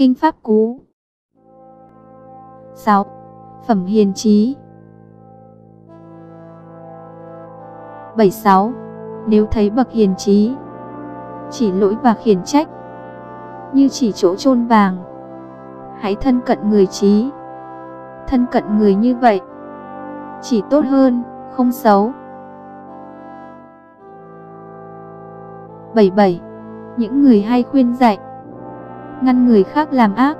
Kinh Pháp Cú 6. Phẩm hiền trí 76. Nếu thấy bậc hiền trí, chỉ lỗi và khiển trách, như chỉ chỗ chôn vàng, hãy thân cận người trí. Thân cận người như vậy, chỉ tốt hơn, không xấu. 77. Những người hay khuyên dạy, ngăn người khác làm ác,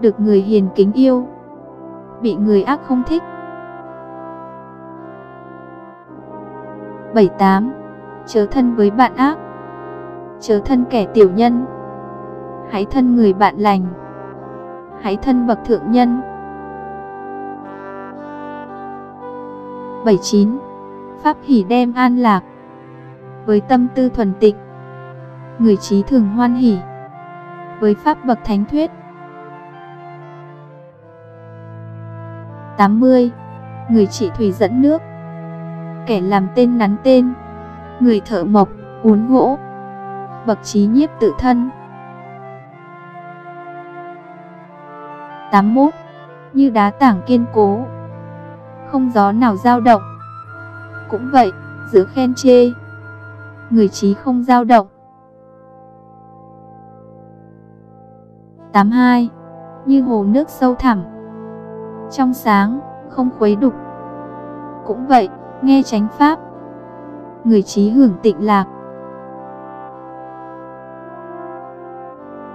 được người hiền kính yêu, bị người ác không thích. 78. Chớ thân với bạn ác, chớ thân kẻ tiểu nhân, hãy thân người bạn lành, hãy thân bậc thượng nhân. 79. Pháp hỷ đem an lạc, với tâm tư thuần tịnh, người trí thường hoan hỷ, với pháp bậc thánh thuyết. 80. Người trị thủy dẫn nước, kẻ làm tên nắn tên, người thợ mộc, uốn gỗ, bậc trí nhiếp tự thân. 81. Như đá tảng kiên cố, không gió nào dao động. Cũng vậy, giữa khen chê, người trí không dao động. 82. Như hồ nước sâu thẳm, trong sáng, không khuấy đục. Cũng vậy, nghe chánh pháp, người trí hưởng tịnh lạc.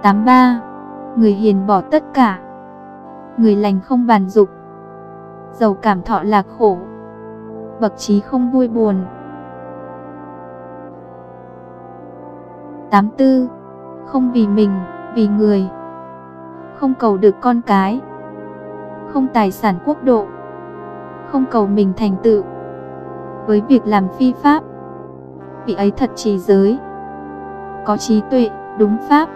83. Người hiền bỏ tất cả, người lành không bàn dục, giàu cảm thọ lạc khổ, bậc trí không vui buồn. 84. Không vì mình, vì người, không cầu được con cái, không tài sản quốc độ, không cầu mình thành tựu, với việc làm phi pháp, vị ấy thật trì giới, có trí tuệ, đúng pháp.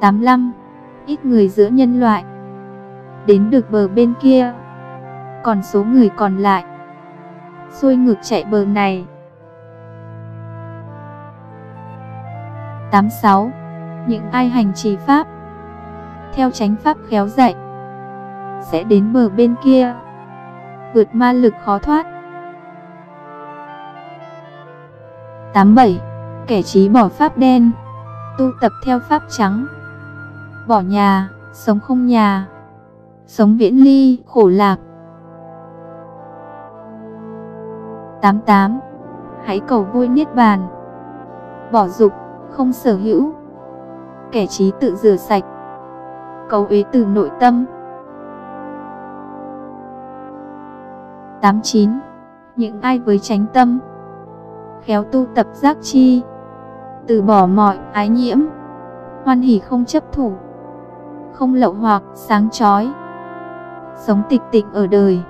85. Ít người giữa nhân loại, đến được bờ bên kia, còn số người còn lại, xuôi ngược chạy bờ này. 86. Những ai hành trì pháp, theo chánh pháp khéo dạy, sẽ đến bờ bên kia, vượt ma lực khó thoát. 87. Kẻ trí bỏ pháp đen, tu tập theo pháp trắng, bỏ nhà, sống không nhà, sống viễn ly, khổ lạc. 88. Hãy cầu vui niết bàn, bỏ dục, không sở hữu, kẻ trí tự rửa sạch, cấu uế từ nội tâm. 89. Những ai với chánh tâm, khéo tu tập giác chi, từ bỏ mọi ái nhiễm, hoan hỷ không chấp thủ, không lậu hoặc, sáng chói, sống tịch tịnh ở đời.